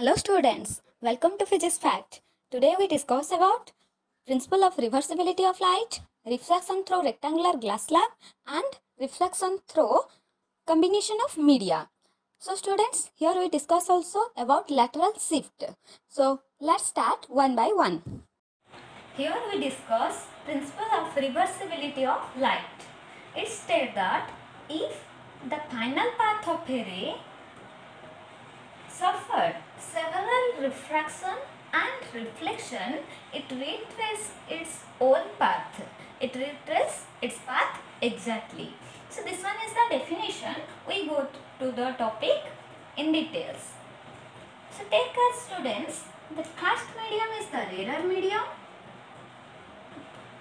Hello students, welcome to Physics Facts. Today we discuss about principle of reversibility of light, reflection through rectangular glass slab and reflection through combination of media. So students, here we discuss also about lateral shift. So let's start one by one. Here we discuss principle of reversibility of light. It states that if the final path of a ray suffered several refraction and reflection, it retraces its own path. It retraces its path exactly. So this one is the definition. We go to the topic in details. So take our students, the first medium is the radar medium,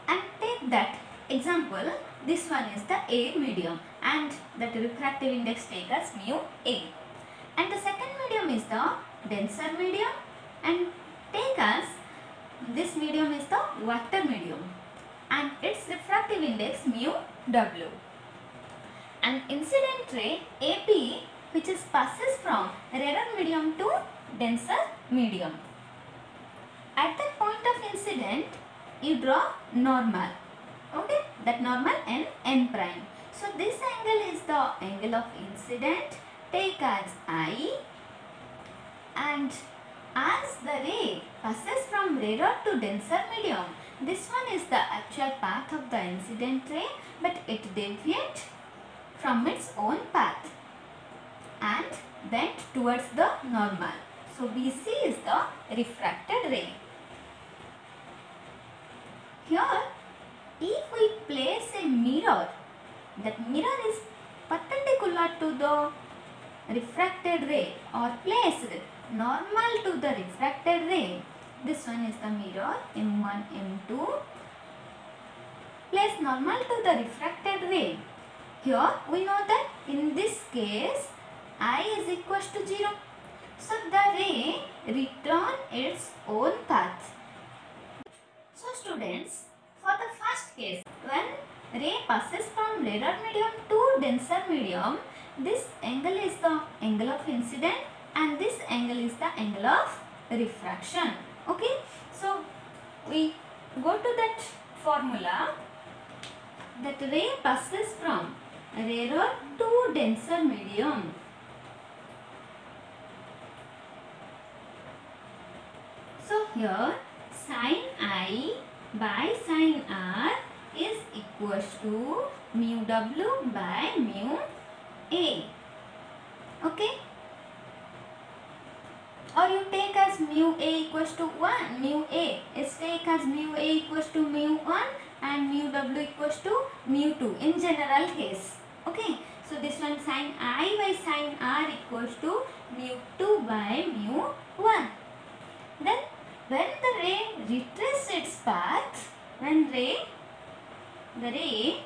and take that example, this one is the air medium and that refractive index take as mu A. And the second medium is the denser medium and take as this medium is the water medium and its refractive index mu W. An incident ray AB which is passes from rarer medium to denser medium. At the point of incident you draw normal. Okay, that normal n prime. So this angle is the angle of incident. Take as I, and as the ray passes from rarer to denser medium, this one is the actual path of the incident ray, but it deviates from its own path and bent towards the normal. So BC is the refracted ray. Here, if we place a mirror, that mirror is perpendicular to the refracted ray or placed normal to the refracted ray. This one is the mirror M1, M2. Place normal to the refracted ray. Here we know that in this case I is equals to 0. So the ray return its own path. So students, for the first case, when ray passes from rarer medium to denser medium, this angle is the angle of incident and this angle is the angle of refraction. Okay, so we go to that formula that ray passes from rarer to denser medium. So here sin I by sin r is equals to mu w by mu A. Okay, or you take as mu A equals to 1, mu A is take as mu A equals to mu 1 and mu W equals to mu 2 in general case. Okay, so this one sin I by sin R equals to mu 2 by mu 1. Then when the ray retraces its path, when the ray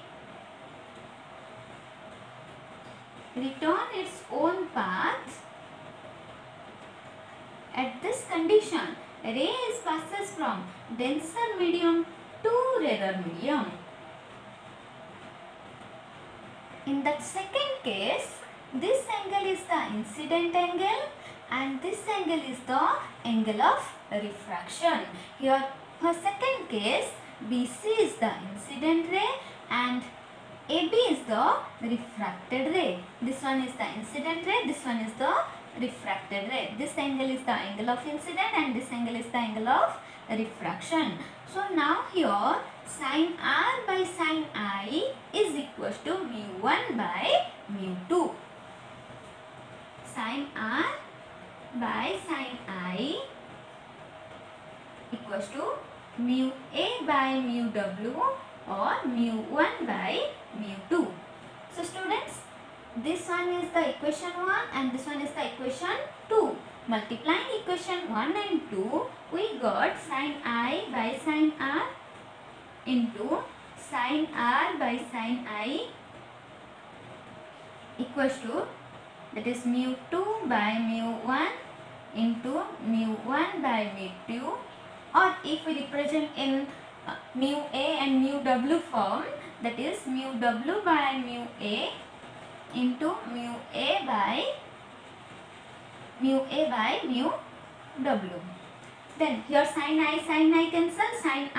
return its own path, at this condition ray is passes from denser medium to rarer medium. In that second case, this angle is the incident angle and this angle is the angle of refraction. Here for second case, BC is the incident ray and AB is the refracted ray. This one is the incident ray, this one is the refracted ray. This angle is the angle of incident and this angle is the angle of refraction. So now here sin R by sin I is equals to mu 1 by mu 2. Sin R by sin I equals to mu A by mu W or mu 1 by mu 2. So students, this one is the equation 1 and this one is the equation 2. Multiplying equation 1 and 2, we got sin I by sin r into sin r by sin I equals to, that is mu 2 by mu 1 into mu 1 by mu 2, or if we represent in mu A and mu W form, that is mu W by mu A into mu A by mu W. Then here sin I cancel, sin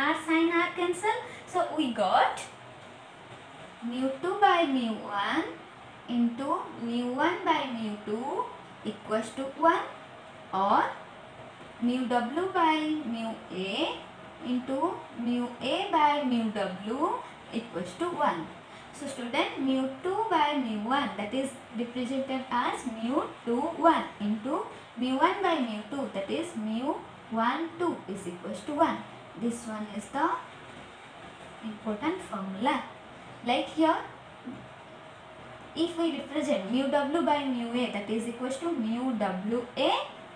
r cancel. So we got mu 2 by mu 1 into mu 1 by mu 2 equals to 1, or mu w by mu a into mu a by mu w equals to 1. So student, mu 2 by mu 1, that is represented as mu 2 1 into mu 1 by mu 2, that is mu 1 2 is equals to 1. This one is the important formula. Like here, if we represent mu w by mu a, that is equals to mu w a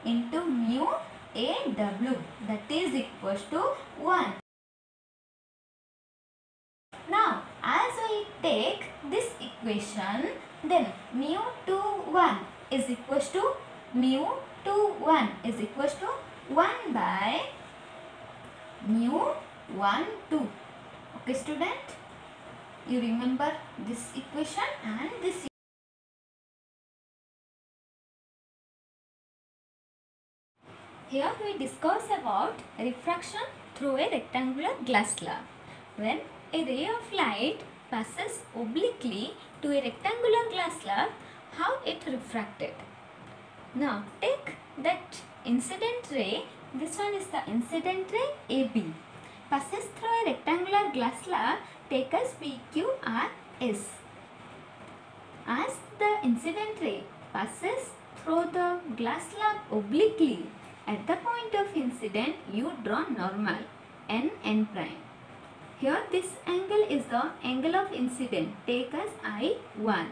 into mu a w, that is equals to 1. Now, as we take this equation, then mu 2 1 is equals to mu 2 1 is equals to 1 by mu 1 2. Okay student, you remember this equation and this equation. Here we discuss about refraction through a rectangular glass slab. When a ray of light passes obliquely to a rectangular glass slab, how it refracted. Now take that incident ray, this one is the incident ray AB, passes through a rectangular glass slab, take as PQRS. As the incident ray passes through the glass slab obliquely, at the point of incident you draw normal NN prime. Here this angle is the angle of incident, take as I1.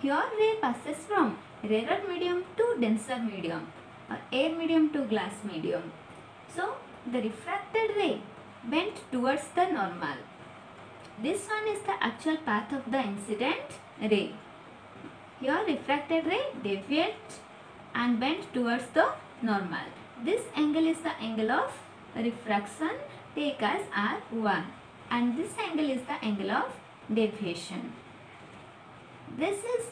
Here ray passes from rarer medium to denser medium, or air medium to glass medium. So the refracted ray bent towards the normal. This one is the actual path of the incident ray. Here refracted ray deviates and bent towards the normal. This angle is the angle of refraction, take as R1, and this angle is the angle of deviation. This is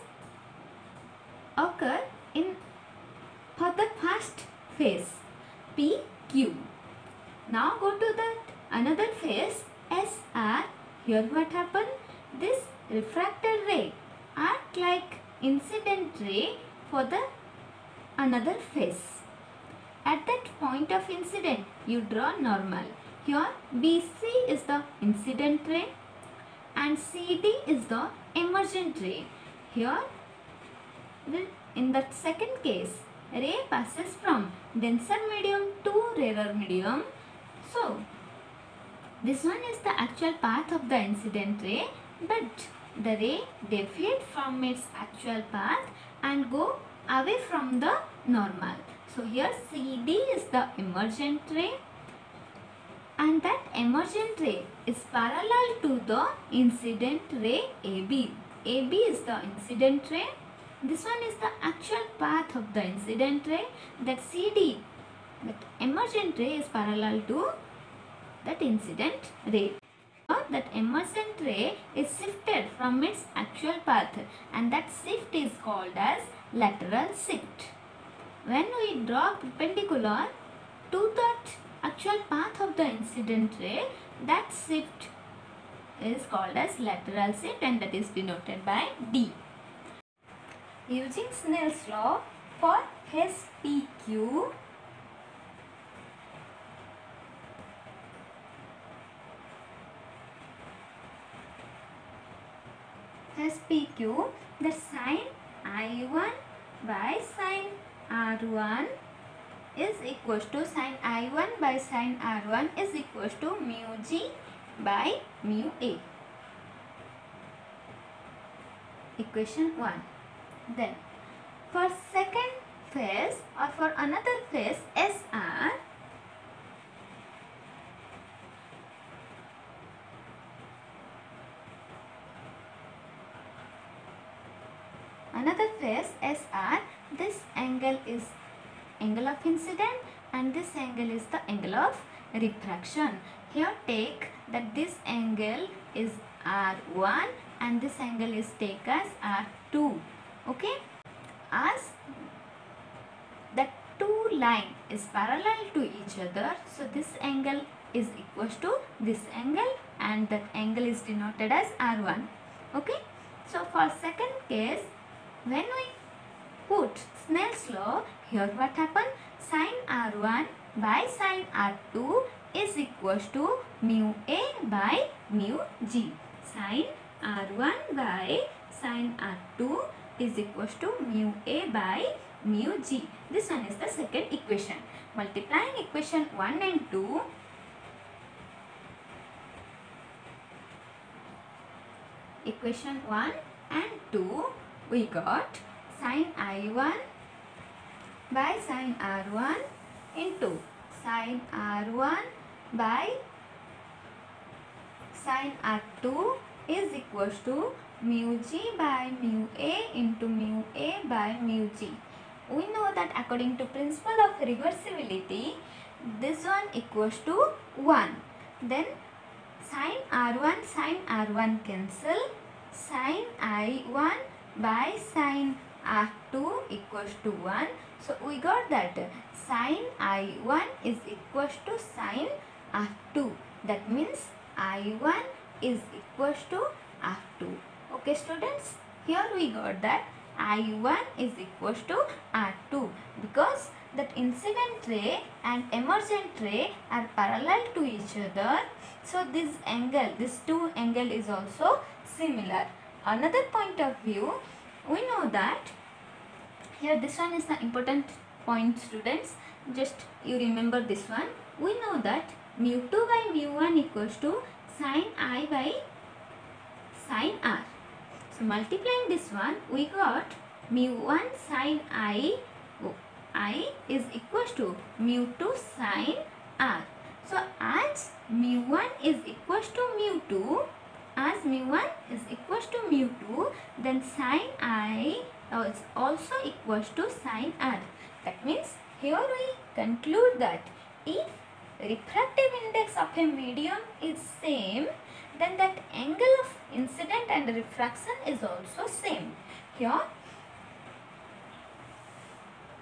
occur in for the first phase PQ. Now go to the another phase SR. Here what happened? This refracted ray act like incident ray for the another phase. At that point of incident, you draw normal. Here BC is the incident ray and CD is the emergent ray. Here, in that second case, ray passes from denser medium to rarer medium. So, this one is the actual path of the incident ray, but the ray deviates from its actual path and go away from the normal. So here CD is the emergent ray, and that emergent ray is parallel to the incident ray AB. AB is the incident ray. This one is the actual path of the incident ray. That CD, that emergent ray, is parallel to that incident ray. Now that emergent ray is shifted from its actual path, and that shift is called as lateral shift. When we draw perpendicular to that actual path of the incident ray, that shift is called as lateral shift, and that is denoted by D. Using Snell's law for phase PQ, phase PQ, the sin I1 by sin R1 is equals to sin I1 by sin R1 is equals to mu G by mu A. Equation 1. Then for second phase, or for another phase SR, another phase SR, this angle is angle of incident and this angle is the angle of refraction. Here take that this angle is R1 and this angle is take as R2. Okay, as that two line is parallel to each other, so this angle is equals to this angle and that angle is denoted as R1. Okay, so for second case, when we put Snell's law here, what happened? Sin R1 by sin R2 is equals to mu A by mu G. Sin R1 by sin R2 is equals to mu A by mu G. This one is the second equation. Multiplying equation 1 and 2, equation 1 and 2, we got sin I1 by sin R1 into sin R1 by sin R2 is equals to mu G by mu A into mu A by mu G. We know that according to principle of reversibility, this one equals to 1. Then sin R1, sin R1 cancel. Sin I1 by sin R2 equals to 1. So we got that sin I1 is equals to sin R2. That means I1 is equals to R2. Okay students, here we got that I1 is equals to R2 because that incident ray and emergent ray are parallel to each other. So this angle, this two angle is also similar. Another point of view, we know that here this one is the important point students. Just you remember this one. We know that mu2 by mu1 equals to sin I by sin R. So multiplying this one, we got mu1 sin I is equals to mu2 sin R. So as mu1 is equals to mu2, as mu1 is equals to mu2, then sin I is also equals to sin R. That means here we conclude that if refractive index of a medium is same, then that angle of incident and refraction is also same. Here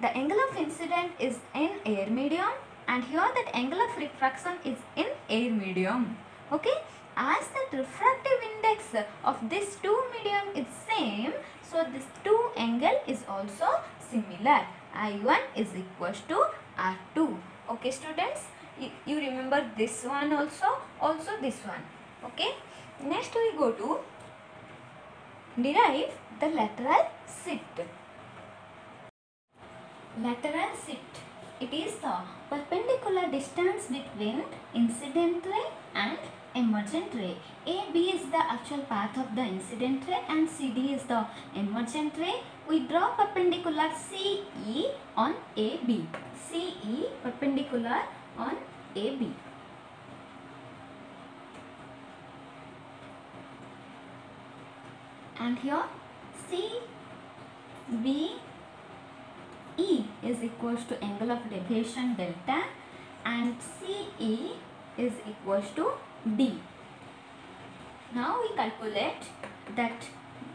the angle of incident is in air medium and here that angle of refraction is in air medium. Okay, as that refractive index of these two medium is same, so this two angle is also similar. I1 is equals to R2. Okay students, you remember this one also this one. Okay, next we go to derive the lateral shift. Lateral shift, it is the perpendicular distance between incident ray and emergent ray. AB is the actual path of the incident ray and CD is the emergent ray. We draw perpendicular CE on AB. CE perpendicular on AB. And here CBE is equals to angle of deviation delta and CE is equals to D. Now we calculate that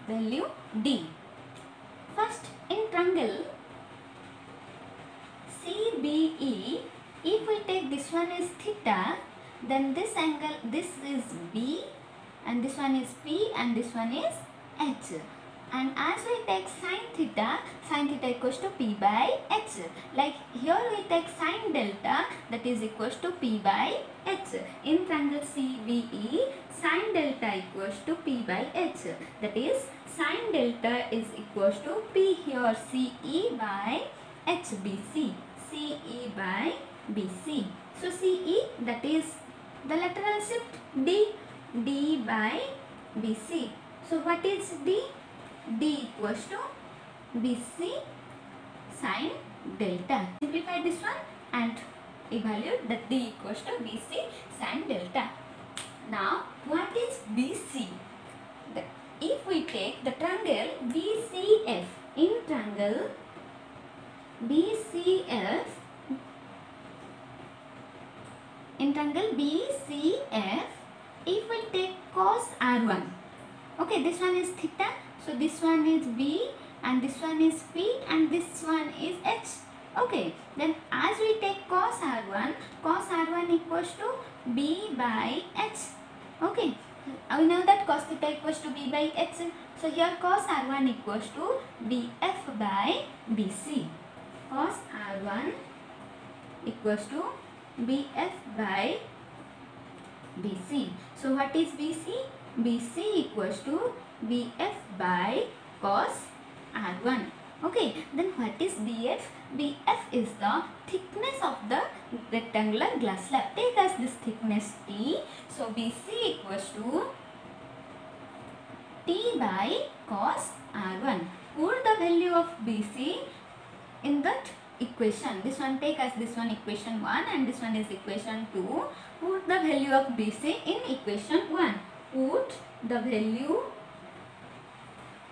value D. First, in triangle CBE, if we take this one is theta, then this angle, this is B and this one is P and this one is H. And as we take sin theta equals to P by H. Like here we take sin delta, that is equals to P by H. In triangle CBE, sin delta equals to P by H. That is sin delta is equals to P here CE by HBC. CE by BC. So CE, that is the lateral shift D. D by BC. So what is D? D equals to BC sin delta. Simplify this one and evaluate that D equals to BC sin delta. Now what is BC? If we take the triangle BCF, in triangle BCF, if we take cos R1, okay, this one is theta, so this one is B and this one is P and this one is H. Okay, then as we take cos R1 equals to B by H. Okay, we know that cos theta equals to B by H. So here cos R1 equals to BF by BC. Cos R1 equals to BF by BC. So what is BC? BC equals to BF by cos R1. Okay, then what is BF? BF is the thickness of the rectangular glass slab. Take as this thickness T. So BC equals to T by cos R1. Put the value of BC in that equation. This one, take as this one equation 1 and this one is equation 2. Put the value of BC in equation 1. Put the value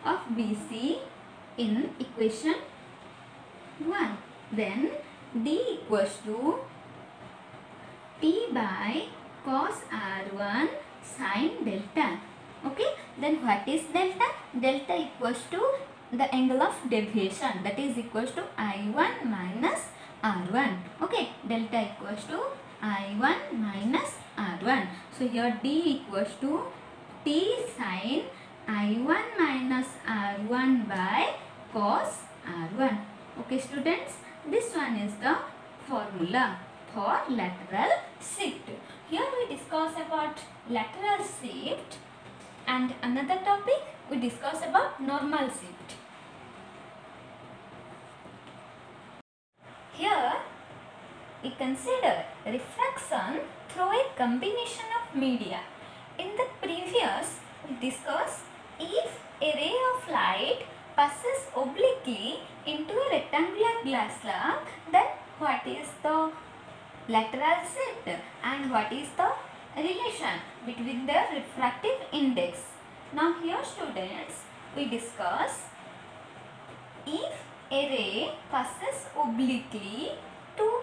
of BC in equation 1. Then D equals to T by cos R1 sin delta. Okay, then what is delta? Delta equals to the angle of deviation, that is equals to I1 minus R1. Okay, delta equals to I1 minus R1. So here D equals to T sin I1 minus R1 by cos R1. Okay students, this one is the formula for lateral shift. Here we discuss about lateral shift, and another topic we discuss about normal shift. Here we consider refraction through a combination of media. In the previous we discussed if a ray of light passes obliquely into a rectangular glass slab, then what is the lateral shift and what is the relation between the refractive index. Now here students, we discuss if a ray passes obliquely to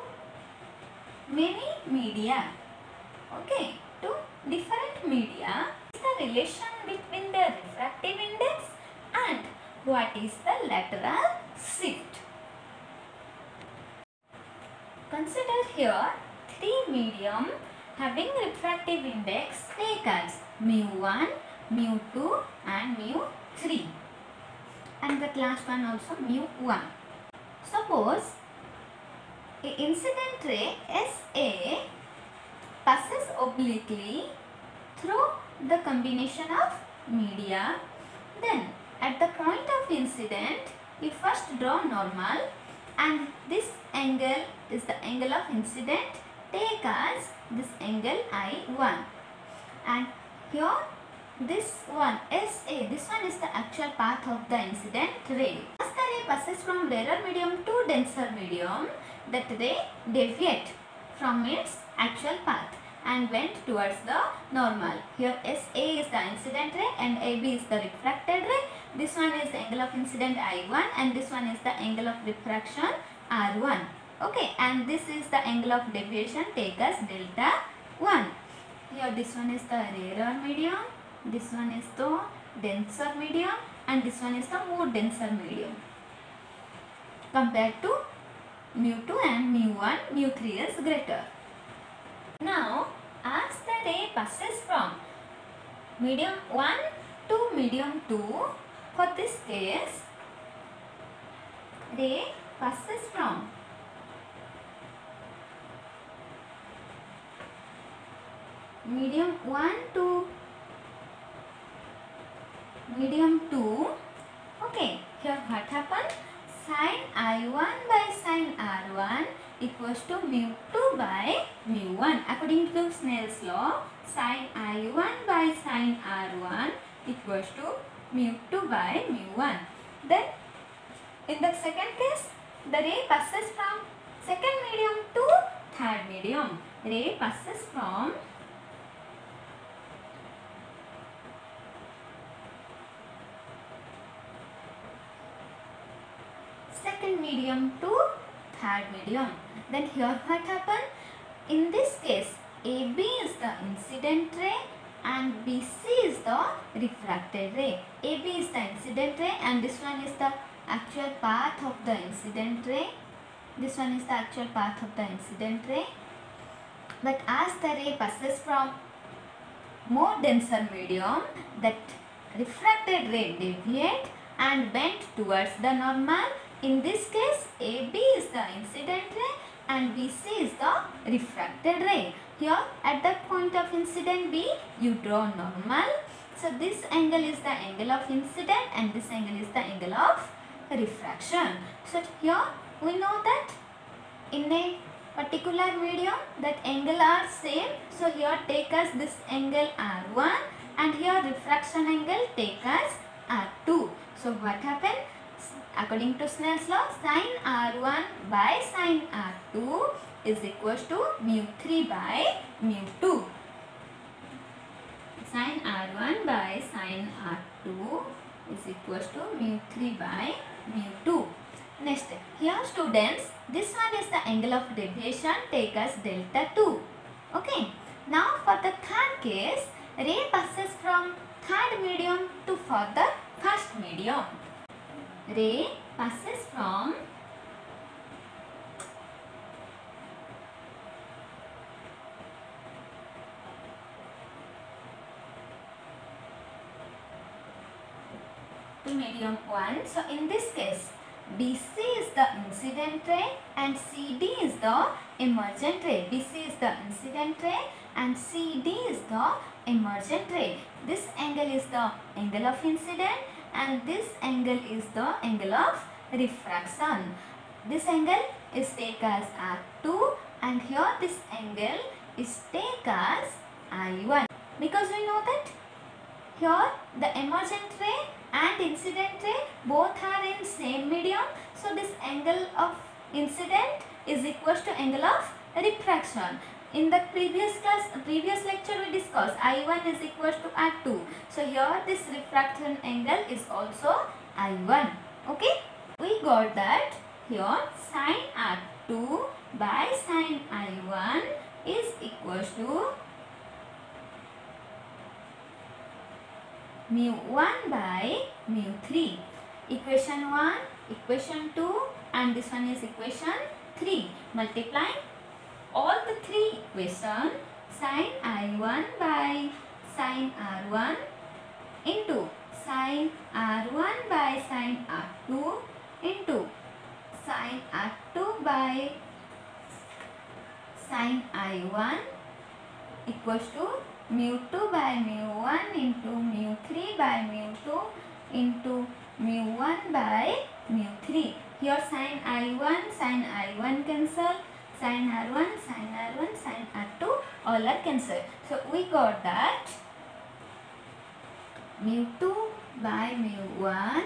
many media, okay, to different media, the relation between the refractive index and what is the lateral shift. Consider here three medium having refractive index, take as mu1, mu2 and mu3, and the last one also mu1. Suppose a incident ray SA passes obliquely through the combination of media, then at the point of incident, we first draw normal, and this angle is the angle of incident, take as this angle I1. And here this one SA, this one is the actual path of the incident ray. As the ray passes from rarer medium to denser medium, that ray deviates from its actual path and went towards the normal. Here SA is the incident ray and AB is the refracted ray. This one is the angle of incident I1 and this one is the angle of refraction R1. Okay, and this is the angle of deviation, take as delta 1. Here this one is the rarer medium, this one is the denser medium and this one is the more denser medium. Compared to mu2 and mu1, mu3 is greater. Now, as the ray passes from medium 1 to medium 2, for this case, ray passes from medium 1 to medium 2. Okay, here what happened? Sin I1 by sin R1 equals to mu2 by mu1. According to Snell's law, sin I1 by sin R1 equals to mu2 by mu1. Then in the second case, the ray passes from second medium to third medium. Ray passes from second medium to third medium. Then here what happened? In this case, AB is the incident ray and BC is the refracted ray. AB is the incident ray and this one is the actual path of the incident ray. This one is the actual path of the incident ray. But as the ray passes from more denser medium, that refracted ray deviates and bent towards the normal. In this case, AB is the incident ray and BC is the refracted ray. Here, at that point of incident B, you draw normal. So, this angle is the angle of incident and this angle is the angle of refraction. So, here we know that in a particular medium that angle are same. So, here take as this angle R1 and here refraction angle take as R2. So, what happened? According to Snell's law, sin R1 by sin R2 is equals to mu3 by mu2. Sin R1 by sin R2 is equals to mu3 by mu2. Next, here students, this one is the angle of deviation, take as delta 2. Okay. Now for the third case, ray passes from third medium to further first medium. Ray passes from to medium 1. So in this case, BC is the incident ray and CD is the emergent ray. BC is the incident ray and CD is the emergent ray. This angle is the angle of incident and this angle is the angle of refraction. This angle is take as R2 and here this angle is take as I1. Because we know that here the emergent ray and incident ray both are in same medium, so this angle of incident is equals to angle of refraction. In the previous lecture we discussed I1 is equals to R2. So here this refraction angle is also I1. Okay, we got that here sin R2 by sin I1 is equals to mu1 by mu3. Equation 1, equation 2 and this one is equation 3. Multiplying all the three equations, sin I1 by sin R1 into sin R1 by sin R2 into sin R2 by sin I1 equals to mu2 by mu1 into mu3 by mu2 into mu1 by mu3. Here sin I1 cancel, sin R1, sin R2 all are cancelled. So we got that mu2 by mu1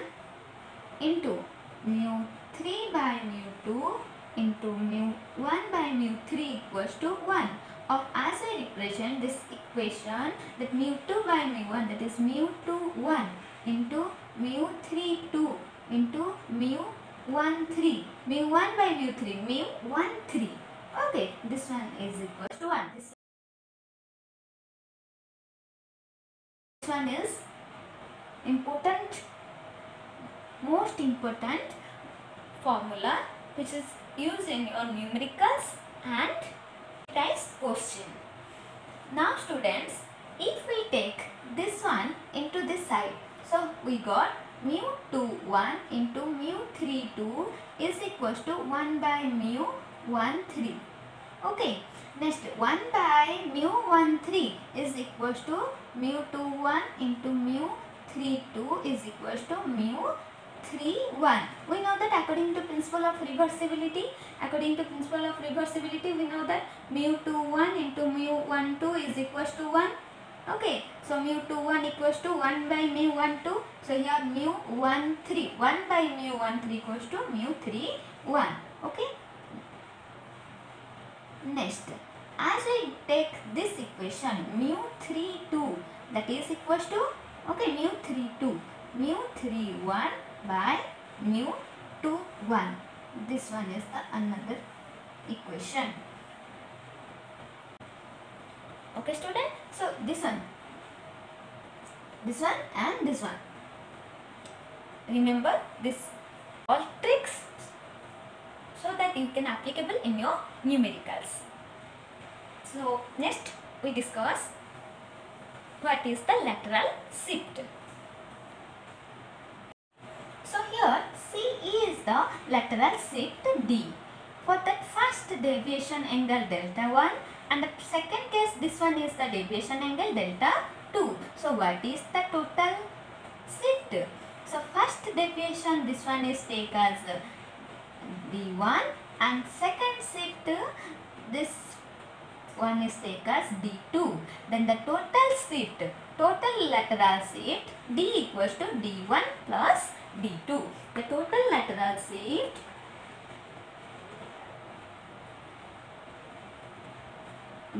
into mu3 by mu2 into mu1 by mu3 equals to 1. Or as I represent this equation that mu2 by mu1, that is mu2 1 into mu3 2 into mu1 3. Mu1 by mu3, mu1 3. Okay, this one is equal to 1. This one is important, most important formula which is used in your numericals and question. Now students, if we take this one into this side, so we got mu2 1 into mu3 2 is equals to 1 by mu1 3. Okay, next 1 by mu1 3 is equals to mu2 1 into mu3 2 is equals to mu3 1. We know that according to principle of reversibility, we know that mu2 1 into mu1 2 is equals to 1. Okay, so mu2 1 equals to 1 by mu1 2. So here mu1 3, 1 by mu1 3 equals to mu3 1. Okay. Next, as we take this equation mu3 2, that is equals to, okay, mu3 2, mu3 1 by mu2 1. This one is the another equation. Okay student, so this one and this one. Remember this all tricks so that that you can applicable in your numericals. So next we discuss what is the lateral shift. So here C is the lateral shift D. For that first deviation angle delta 1 and the second case this one is the deviation angle delta 2. So what is the total shift? So first deviation this one is take as D1 and second shift this one is take as D2. Then the total shift, total lateral shift D equals to D1 plus D2. The total lateral shift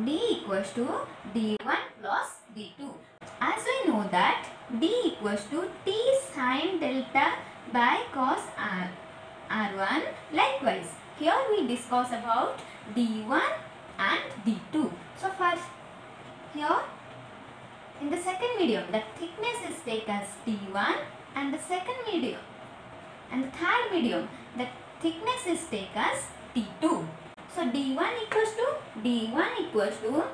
D equals to D1 plus D2. As we know that D equals to T sin delta by cos R, R1. Likewise, here we discuss about D1 and D2. So first, here in the second medium, the thickness is taken as T1 and the second medium and the third medium, the thickness is taken as T2. So D1 equals to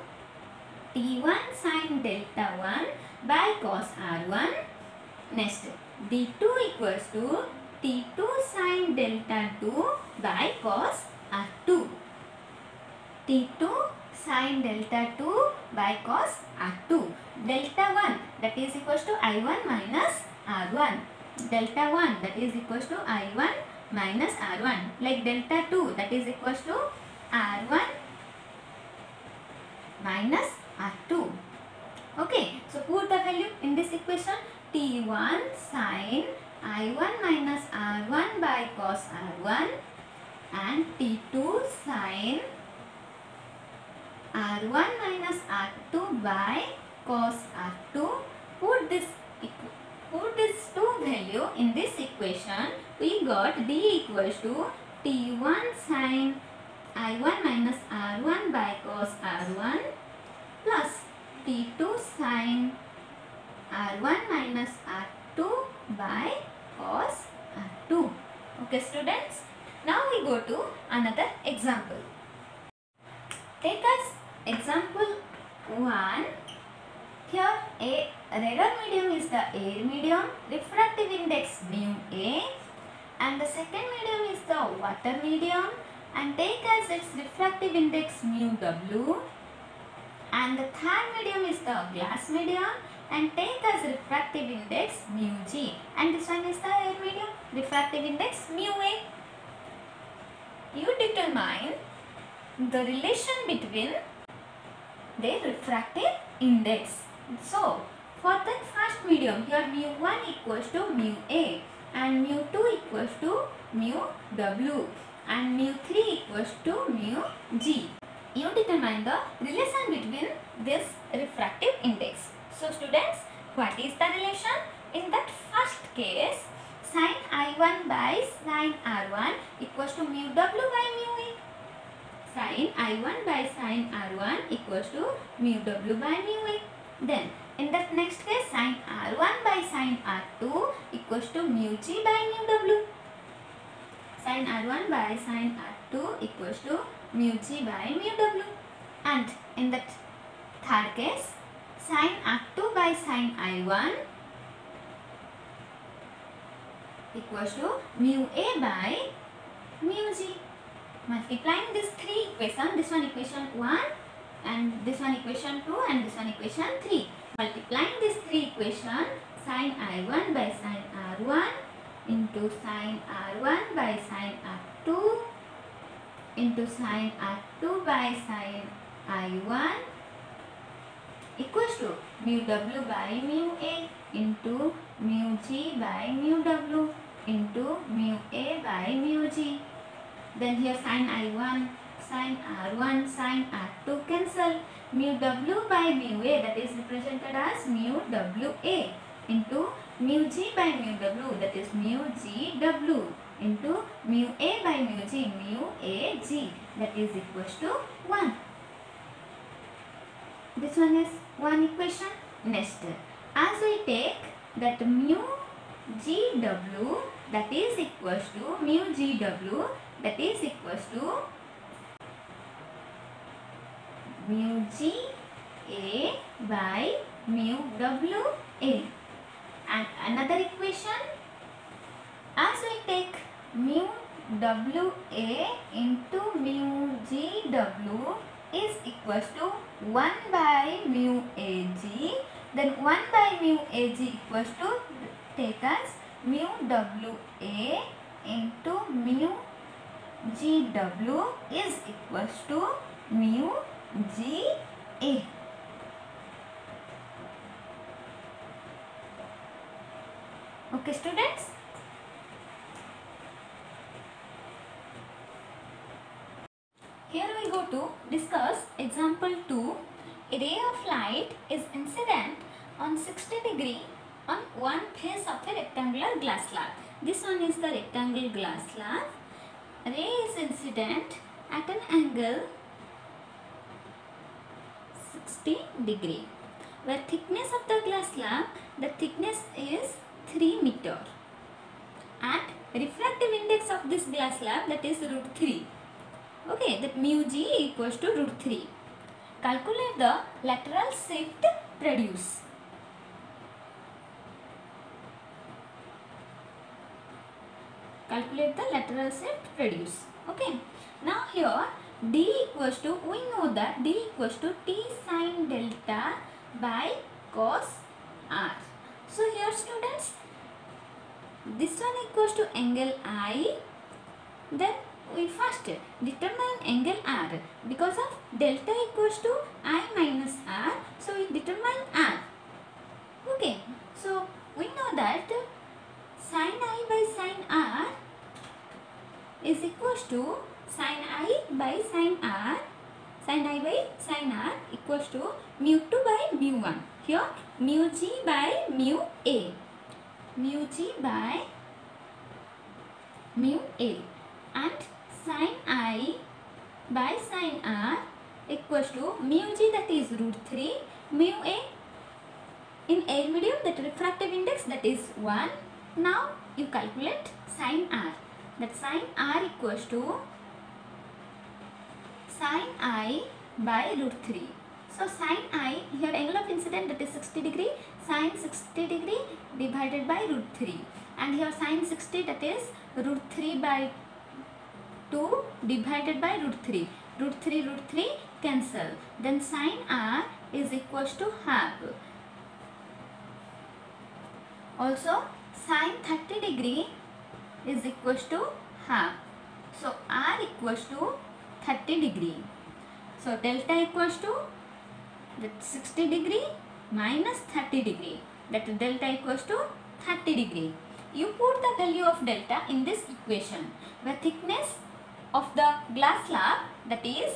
T1 sin delta 1 by cos R1. Next, D2 equals to T2 sin delta 2 by cos R2. T2 sin delta 2 by cos R2. Delta 1 that is equals to I1 minus R1. Delta 1 that is equals to I1 minus R1. Like delta 2 that is equals to R1 minus R2. Okay, so put the value in this equation. T1 sin I1 minus R1 by cos R1 and T2 sin R1 minus R2 by cos R2. Put this two value in this equation. We got D equals to T1 sin I1 minus R1 by cos R1 plus T2 sin R1 minus R2 by cos R2. Okay students, now we go to another example. Take us example 1. Here a radar medium is the air medium, refractive index mu A, and the second medium is the water medium, and take as its refractive index mu W, and the third medium is the glass medium and take as refractive index mu G, and this one is the air medium, refractive index mu A. You determine the relation between their refractive index. So for the first medium, here mu1 equals to mu A and mu2 equals to mu W and mu3 equals to mu G. You determine the relation between this refractive index. So students, what is the relation? In that first case, sin I1 by sin R1 equals to mu W by mu A. Sin I1 by sin R1 equals to mu W by mu A. Then in the next case, sin R1 by sin R2 equals to mu G by mu W. Sin R1 by sin R2 equals to mu G by mu W. And in the third case, sin R2 by sin I1 equals to mu A by mu G. Multiplying these three equations, this one equation 1 and this one equation 2 and this one equation 3. Multiplying these three equations, sin I1 by sin R1 into sin R1 by sin R2 into sin R2 by sin I1 equals to mu W by mu A into mu G by mu W into mu A by mu G. Then here sin I1, sin R1, sin R2 cancel. Mu W by mu A that is represented as mu W A into mu G by mu W that is mu G W into mu A by mu A G that is equals to 1. This one is one equation. Next, as we take that mu G W that is equals to mu G W that is equals to mu G A by mu W A. And another equation, as we take mu W A into mu G W is equals to 1 by mu A G, then 1 by mu A G equals to take us mu W A into mu G W is equals to mu G A. Okay students, here we go to discuss example 2. A ray of light is incident on 60 degree on one face of a rectangular glass slab. This one is the rectangle glass slab. Ray is incident at an angle 60 degree where thickness of the glass slab, the thickness is 3 meter and refractive index of this glass slab, that is root 3. Okay, that mu G equals to root 3. Calculate the lateral shift produced. Calculate the lateral shift produced. Okay, now here D equals to, we know that D equals to T sine delta by cos R. So here students, this one equals to angle I, then we first determine angle R because of delta equals to I minus R, so we determine R. Okay, so we know that sin I by sin R is equals to sin I by sin R, equals to mu 2 by mu 1. Here mu G by mu A, and sin I by sin R equals to mu G, that is root 3, mu A in air medium, that refractive index, that is 1. Now you calculate sin R, that sin R equals to sin I by root 3. So sin I, here angle of incident, that is 60 degree, sin 60 degree divided by root 3, and here sin 60, that is root 3 by 2 divided by root 3. Root 3 cancel. Then sin R is equals to half. Also sin 30 degree is equals to half. So R equals to 30 degree. So delta equals to that 60 degree minus 30 degree. That delta equals to 30 degree. You put the value of delta in this equation where thickness of the glass slab, that is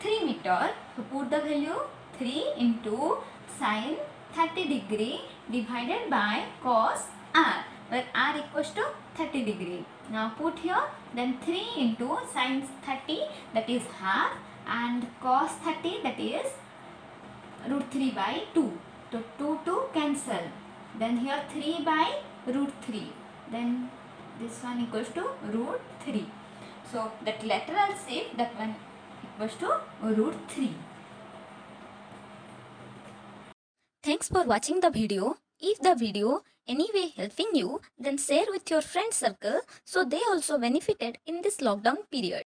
3 meter, so put the value 3 into sin 30 degree divided by cos R, where R equals to 30 degree. Now put here, then 3 into sin 30, that is half, and cos 30, that is root 3 by 2. So 2 cancel. Then here 3 by root 3. Then this one equals to root 3. So that lateral shape, that one equals to root 3. Thanks for watching the video. If the video any way helping you, then share with your friend circle so they also benefited in this lockdown period.